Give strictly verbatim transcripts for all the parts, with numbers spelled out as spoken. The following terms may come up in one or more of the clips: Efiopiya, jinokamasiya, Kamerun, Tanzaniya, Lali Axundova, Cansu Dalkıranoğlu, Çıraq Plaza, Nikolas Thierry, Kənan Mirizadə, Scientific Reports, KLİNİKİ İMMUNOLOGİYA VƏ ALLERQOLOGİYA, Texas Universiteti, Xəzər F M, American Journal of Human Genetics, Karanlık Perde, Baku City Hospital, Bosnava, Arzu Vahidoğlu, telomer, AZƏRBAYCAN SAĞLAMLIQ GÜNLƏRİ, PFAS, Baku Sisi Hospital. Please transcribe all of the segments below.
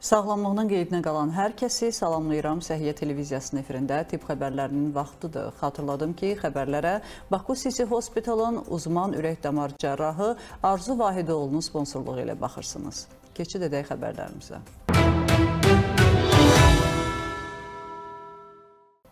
Sağlamlığının qeydinə qalan hər kəsi salamlayıram. Səhiyyə televiziyasının efirində tibb xəbərlərinin vaxtıdır. Xatırladım ki, xəbərlərə Baku Sisi Hospitalın uzman ürək-damar cərrahı Arzu Vahidoğlunun sponsorluğu ilə baxırsınız. Keçid edək xəbərlərimizə.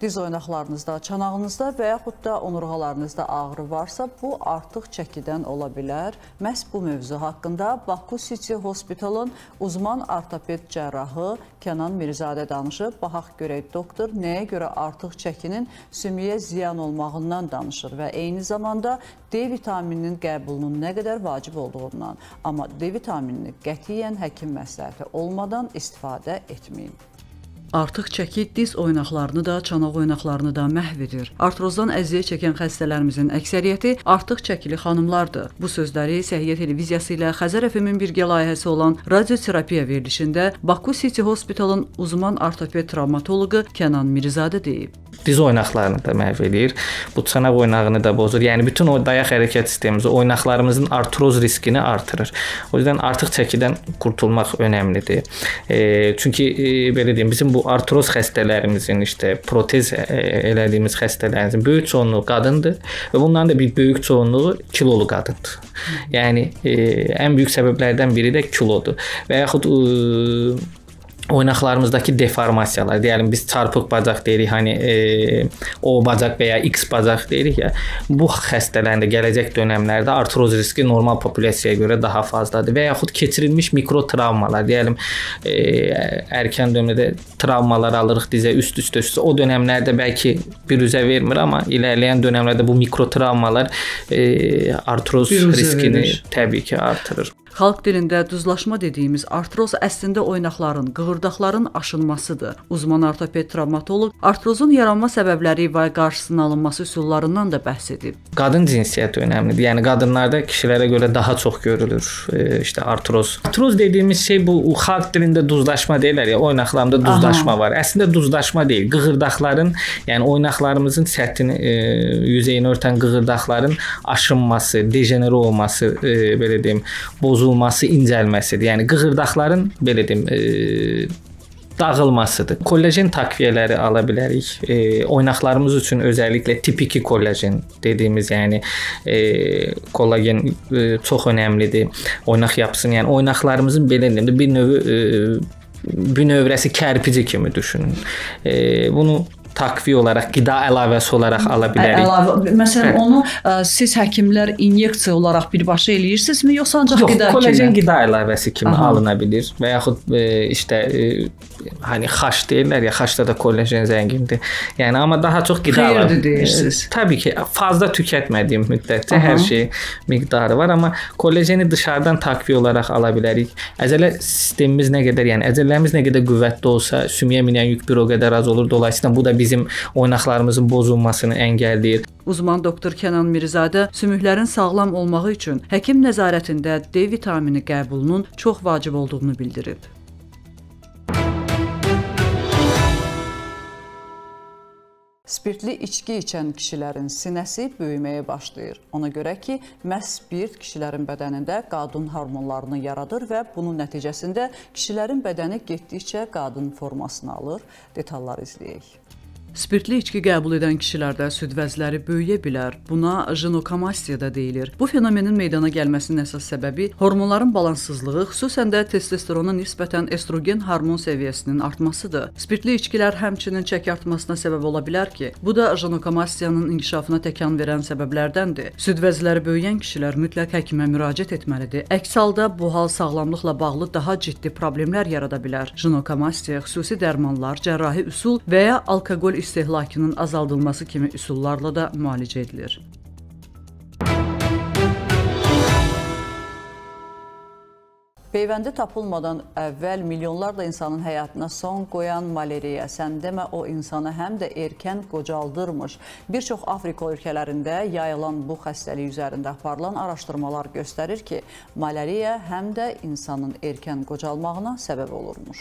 Diz oynaqlarınızda, çanağınızda və yaxud da onurğalarınızda ağrı varsa, bu artıq çəkidən ola bilər. Məhz bu mövzu haqqında Baku City Hospitalın uzman ortoped cərrahı Kənan Mirizadə danışıb. Baxaq görək doktor nəyə görə artıq çəkinin sümüyə ziyan olmağından danışır və eyni zamanda D vitamininin qəbulunun nə qədər vacib olduğundan. Amma D vitaminini qətiyyən həkim məsləhəti olmadan istifadə etməyin. Artıq çəki diz oynaqlarını da, çanaq oynaqlarını da məhv edir. Artrozdan əziyyət çəkən xəstələrimizin əksəriyyəti artıq çəkili xanımlardır. Bu sözləri Səhiyyə Televiziyası ilə Xəzər F M-in birgə layihəsi olan radioterapiya verilişində Baku City Hospitalın uzman ortoped travmatoloqu Kənan Mirizadə deyib. Diz oynaqlarını da məhv edir, bu çanaq oynağını da bozur. Yəni bütün o dayaq hərəkət sistemimizi, oynaqlarımızın artroz riskini artırır. O yüzden artıq çəkidən qurtulmaq önəmlidir. E, çünki e, belə deyim, bizim bu artroz xəstələrimizin, işte, protez elədiyimiz xəstələrimizin böyük çoğunluğu qadındır və bunların da bir böyük çoğunluğu kilolu qadındır. Yəni, e, ən büyük səbəblərdən biri də kilodur. Və yaxud e, oynaqlarımızdakı deformasiyalar, deyəlim biz çarpıq bacaq deyirik, hani e, O bacaq veya X bacaq deyirik ya, bu xəstələrində gələcək dönəmlərdə artroz riski normal populyasiyaya görə daha fazladır. Və yaxud keçirilmiş mikro travmalar, deyəlim e, erkən dövrdə travmalar alırıq dizə üst-üstə, o dönəmlərdə bəlki bir üzə vermir, amma ilerleyen dönəmlərdə bu mikro travmalar e, artroz riskini verir. Təbii ki artırır. Xalq dilində duzlaşma dediyimiz artroz əslində oynaqların, qığırdaqların aşınmasıdır. Uzman ortoped travmatoloq artrozun yaranma səbəbləri və qarşısının alınması üsullarından da bəhs edib. Qadın cinsiyyəti önəmlidir. Yəni qadınlarda kişilərə görə daha çox görülür e, işte artroz. Artroz dediyimiz şey bu xalq dilində duzlaşma deyirlər ya, oynaqlarında duzlaşma Aha. var. Əslində duzlaşma deyil. Qığırdaqların, yəni oynaqlarımızın səthini, e, yüzeyini örtən qığırdaqların aşınması, dejenere olması, e, belə deyim, bozulması, olması incəlməsidir. Yəni qığırdaqların belə deyim, e dağılmasıdır. Kollagen takviyeləri ala bilərik. E, oynaqlarımız üçün özellikle tip iki kollagen dediğimiz, yani e, kollagen e, çox önəmlidir. Oynaq yapsın. Yəni oynaqlarımızın belində bir növ e, bir növrəsi kərpici kimi düşünün. E, bunu takviye olarak, qida əlavəsi olarak ala bilərik. Əlavə, məsələn, onu ə, siz həkimlər inyeksiya olarak birbaşa eləyirsinizmi, yoxsa ancaq qida kimi? Kollagen qida əlavəsi kimi Aha. alına bilir və yaxud e, işte e, hani xaş deyirlər ya, xaşda da kollagen zəngindir. Yəni amma daha çox qida əlavəsi. Xeyirdir deyirsiniz. E, təbii ki, fazla tüketmədiyim müddətcə Aha. hər şey miqdarı var, amma kollageni dışarıdan takviye olarak ala bilərik. Əzələ sistemimiz nə qədər, yəni əzələlərimiz nə qədər qüvvətli olsa, sümüyə minən yük bir o qədər az olur. Dolayısıyla bu da bir bizim oynaqlarımızın bozulmasını əngəlləyir. Uzman doktor Kənan Mirizadə sümüklərin sağlam olması üçün həkim nəzarətində D vitamini qəbulunun çox vacib olduğunu bildirib. Spirtli içki içən kişilərin sinəsi böyüməyə başlayır. Ona görə ki, məhz spirt kişilərin bədənində qadın hormonlarını yaradır və bunun nəticəsində kişilərin bədəni getdikcə qadın formasını alır. Detalları izləyək. Spirtli içki qəbul edən kişilərdə südvəzləri böyüyə bilər. Buna jinokamasiya da deyilir. Bu fenomenin meydana gəlməsinin əsas səbəbi hormonların balanssızlığı, xüsusən də testosterona nisbətən estrogen hormon səviyyəsinin artmasıdır. Spirtli içkilər həmçinin çəki artmasına səbəb ola bilər ki, bu da jinokamasiyanın inkişafına təkan verən səbəblərdəndir. Südvəzləri böyüyən kişilər mütləq həkimə müraciət etməlidir. Əks halda bu hal sağlamlıqla bağlı daha ciddi problemlər yarada bilər. Jinokamasiya xüsusi dərmanlar, cərrahi üsul və ya alkoqol istehlakının azaldılması kimi üsullarla da müalicə edilir. Peyvəndi tapılmadan əvvəl milyonlarla insanın həyatına son qoyan maleriya, sən demə o insanı həm də erkən qocaldırmış. Bir çox Afrika ölkələrində yayılan bu xəstəlik üzərində aparılan araşdırmalar göstərir ki, maleriya həm də insanın erkən qocalmağına səbəb olurmuş.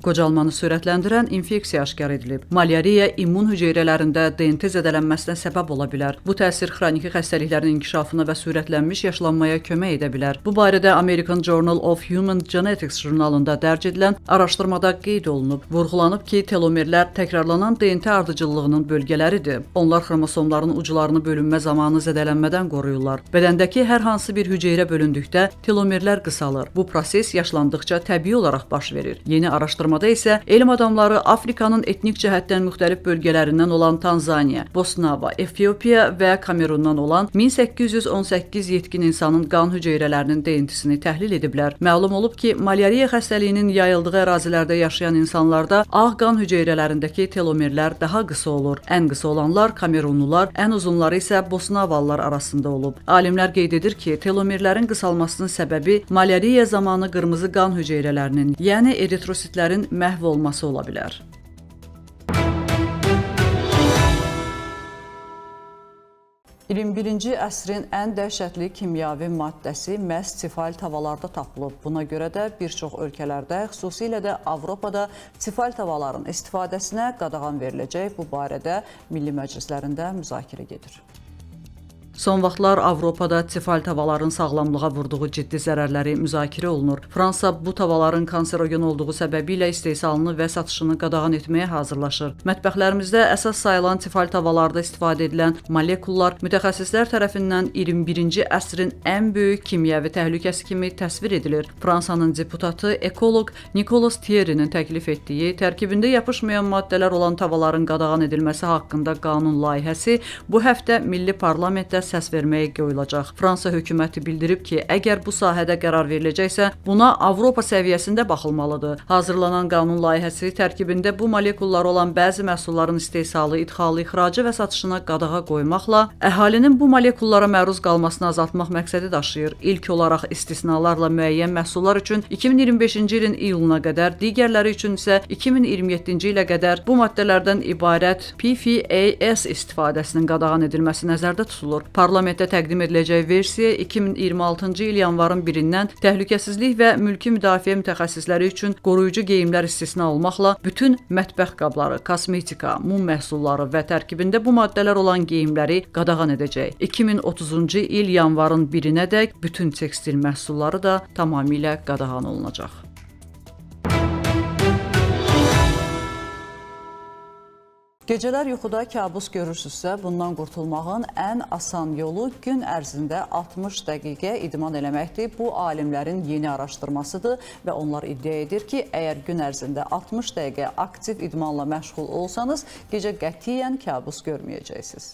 Qocalmanı sürətləndirən infeksiya aşkar edilib. Malyariya immun hüceyrələrində D N T zədələnməsinə səbəb ola bilər. Bu təsir xroniki xəstəliklərin inkişafına və sürətlənmiş yaşlanmaya kömək edə bilər. Bu barədə American Journal of Human Genetics jurnalında dərc edilən araşdırmada qeyd olunub. Vurğulanıb ki, telomerlər təkrarlanan D N T ardıcıllığının bölgələridir. Onlar xromosomların uclarını bölünmə zamanı zədələnmədən qoruyurlar. Bədəndəki hər hansı bir hüceyrə bölündükdə telomerlər qısalır. Bu proses yaşlandıqca təbii olaraq baş verir. Yeni araşdırmada isə elm adamları Afrikanın etnik cəhətdən müxtəlif bölgələrindən olan Tanzaniya, Bosnava, Efiopiya və Kamerundan olan min səkkiz yüz on səkkiz yetkin insanın qan hüceyrələrinin D N T'sini təhlil ediblər. Məlum olub ki, malyariya xəstəliyinin yayıldığı ərazilərdə yaşayan insanlarda ağ qan hüceyrələrindəki telomerlər daha qısa olur. Ən qısa olanlar Kamerunlular, ən uzunları isə Bosnavalılar arasında olub. Alimlər qeyd edir ki, telomerlərin qısalmasının səbəbi malyariya zamanı qırmızı qan hüceyrələrinin, yəni eritrositlərin məhv olması ola bilər. iyirmi birinci əsrin ən dəhşətli kimyavi maddəsi məhz tifal tavalarda tapılıb. Buna görə də bir çox ölkələrdə, xüsusilə də Avropada tifal tavaların istifadəsinə qadağan veriləcək. Bu barədə Milli Məclislərində müzakirə gedir. Son vaxtlar Avropada tifal tavaların sağlamlığa vurduğu ciddi zərərləri müzakirə olunur. Fransa bu tavaların kanserogen olduğu səbəbilə istehsalını və satışını qadağan etməyə hazırlaşır. Mətbəxlərimizdə əsas sayılan tifal tavalarda istifadə edilən molekullar mütəxəssislər tərəfindən iyirmi birinci əsrin ən böyük kimyəvi təhlükəsi kimi təsvir edilir. Fransanın deputatı, ekoloq Nikolas Thierry'nin təklif etdiyi, tərkibində yapışmayan maddələr olan tavaların qadağan edilməsi haqqında qanun layihəsi bu həftə Milli Parlamentdə səs verməyə qoyulacaq. Fransa hökuməti bildirib ki, əgər bu sahədə qərar veriləcəksə, buna Avropa səviyyəsində baxılmalıdır. Hazırlanan qanun layihəsi tərkibində bu molekullar olan bəzi məhsulların istehsalı, idxalı, ixracı və satışına qadağa qoymaqla əhalinin bu molekullara məruz qalmasını azaltmaq məqsədi daşıyır. İlk olaraq istisnalarla müəyyən məhsullar üçün iki min iyirmi beşinci ilin iyuluna qədər, digərləri üçün isə iki min iyirmi yeddinci ilə qədər bu maddələrdən ibarət P F A S istifadəsinin qadağan edilməsi nəzərdə tutulur. Parlamentdə təqdim ediləcək versiya iki min iyirmi altıncı il yanvarın birindən təhlükəsizlik və mülki müdafiə mütəxəssisləri üçün qoruyucu geyimlər istisna olmaqla bütün mətbəx qabları, kosmetika, mum məhsulları və tərkibində bu maddələr olan geyimləri qadağan edəcək. iki min otuzuncu il yanvarın birinədək bütün tekstil məhsulları da tamamilə qadağan olunacaq. Gecələr yuxuda kabus görürsünüzsə, bundan qurtulmağın ən asan yolu gün ərzində altmış dəqiqə idman eləməkdir. Bu, alimlərin yeni araşdırmasıdır və onlar iddia edir ki, əgər gün ərzində altmış dəqiqə aktiv idmanla məşğul olsanız, gecə qətiyyən kabus görməyəcəksiniz.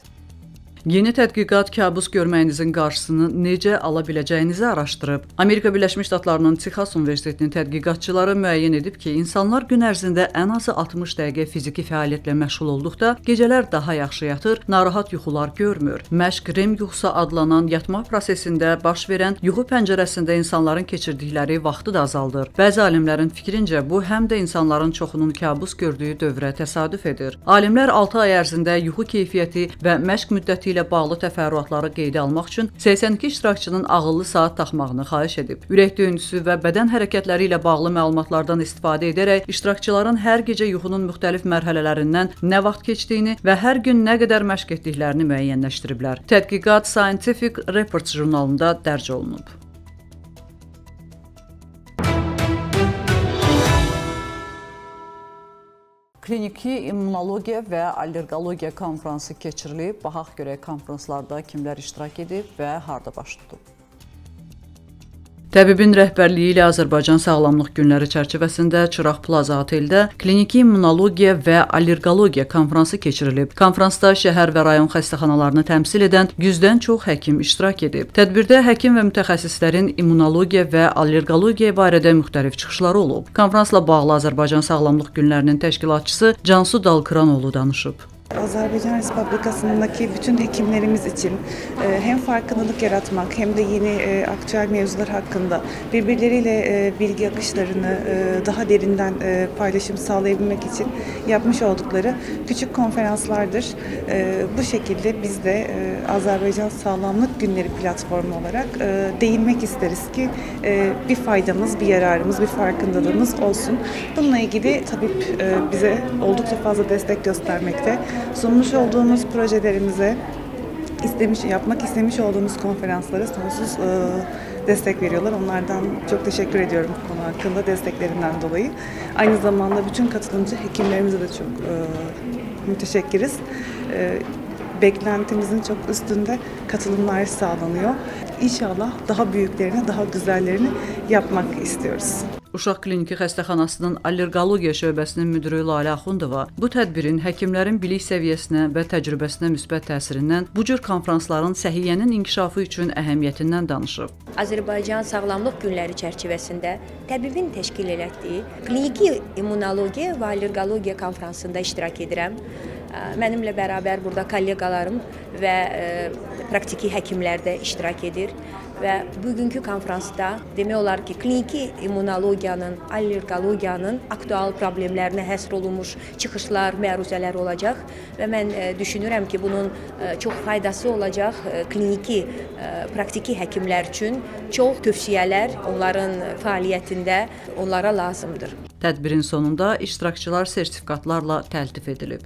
Yeni tədqiqat kabus görməyinizin qarşısını necə ala biləcəyinizi araşdırıb. Amerika Birləşmiş Ştatlarının Texas Universitetinin tədqiqatçıları müəyyən edib ki, insanlar gün ərzində ən azı altmış dəqiqə fiziki fəaliyyətlə məşğul olduqda gecələr daha yaxşı yatır, narahat yuxular görmür. Məşq REM yuxusu adlanan yatma prosesində baş verən yuxu pəncərəsində insanların keçirdikləri vaxtı da azaldır. Bəzi alimlərin fikrincə bu həm də insanların çoxunun kabus gördüyü dövrə təsadüf edir. Alimlər altı ay ərzində yuxu keyfiyyəti və məşq müddəti ilə bağlı təfərrüatları qeydə almaq üçün səksən iki iştirakçının ağıllı saat taxmağını xahiş edib. Ürək döyüntüsü və bədən hərəkətləri ilə bağlı məlumatlardan istifadə edərək iştirakçıların hər gecə yuxunun müxtəlif mərhələlərindən nə vaxt keçdiyini və hər gün nə qədər məşq etdiklərini müəyyənləşdiriblər. Tədqiqat Scientific Reports jurnalında dərc olunub. KLİNİKİ İMMUNOLOGİYA VƏ ALLERQOLOGİYA konfransı keçirilib. Baxaq görək konfranslarda kimlər iştirak edib və harda baş tutub. Təbibin rəhbərliyi ilə Azərbaycan Sağlamlıq Günləri çərçivəsində Çıraq plaza oteldə Kliniki İmmunologiya və Allerqologiya konfransı keçirilib. Konfransda şəhər və rayon xəstəxanalarını təmsil edən yüzdən çox həkim iştirak edib. Tədbirdə həkim və mütəxəssislərin immunologiya və allerqologiya barədə müxtəlif çıxışları olub. Konfransla bağlı Azərbaycan Sağlamlıq Günlərinin təşkilatçısı Cansu Dalkıranoğlu danışıb. Azərbaycan Respublikasındaki bütün hekimlerimiz için hem farkındalık yaratmak hem de yeni aktüel mevzular hakkında birbirleriyle bilgi akışlarını daha derinden paylaşım sağlayabilmek için yapmış oldukları küçük konferanslardır. Bu şekilde biz de Azərbaycan Sağlamlık Günleri platformu olarak değinmek isteriz ki bir faydamız, bir yararımız, bir farkındalığımız olsun. Bununla ilgili tabip bize oldukça fazla destek göstermekte. Sunmuş olduğumuz projelerimize, istemiş, yapmak istemiş olduğumuz konferanslara sonsuz e, destek veriyorlar. Onlardan çok teşekkür ediyorum bu konu hakkında desteklerinden dolayı. Aynı zamanda bütün katılımcı hekimlerimize de çok e, müteşekkiriz. E, beklentimizin çok üstünde katılımlar sağlanıyor. İnşallah daha büyüklerini, daha güzellerini yapmak istiyoruz. Uşaq Kliniki Xəstəxanasının Allerqologiya şöbəsinin müdiri Lali Axundova bu tədbirin həkimlərin bilik səviyyəsinə və təcrübəsinə müsbət təsirindən, bu cür konfransların səhiyyənin inkişafı üçün əhəmiyyətindən danışıb. Azərbaycan Sağlamlıq Günləri çərçivəsində təbibin təşkil etdiyi Kliniki İmmunologiya və Allerqologiya konfransında iştirak edirəm. Mənimlə bərabər burada kolleqalarım və praktiki həkimlər də iştirak edir. Və bugünkü konfransda demək olar ki, kliniki immunologiyanın, allergologiyanın aktual problemlərinə həsr olunmuş çıxışlar, məruzələr olacaq və mən düşünürəm ki, bunun çox faydası olacaq kliniki, praktiki həkimlər üçün çox tövsiyələr onların fəaliyyətində onlara lazımdır. Tədbirin sonunda iştirakçılar sertifikatlarla təltif edilib.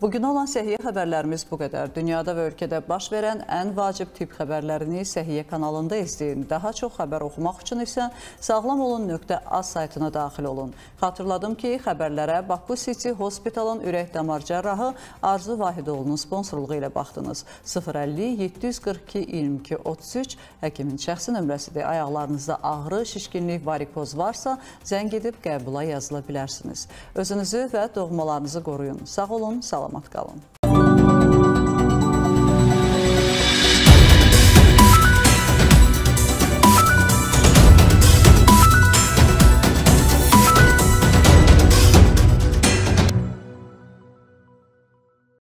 Bugün olan səhiyyə xəbərlərimiz bu qədər. Dünyada və ölkədə baş verən ən vacib tibb xəbərlərini səhiyyə kanalında izləyin. Daha çox xəbər oxumaq üçün isə sağlam olun nöqtə az saytına daxil olun. Xatırladım ki, xəbərlərə Baku City Hospitalın ürək damar cərrahı Arzu Vahidoğlunun sponsorluğu ilə baxdınız. sıfır əlli yeddi yüz qırx iki iyirmi iki otuz üç həkimin şəxsi nömrəsidir. Ayaqlarınızda ağrı, şişkinlik, varikoz varsa, zəng edib qəbula yazıla bilərsiniz. Özünüzü və doğmalarınızı qoruyun. Sağ olun, salam. Salamat kalın.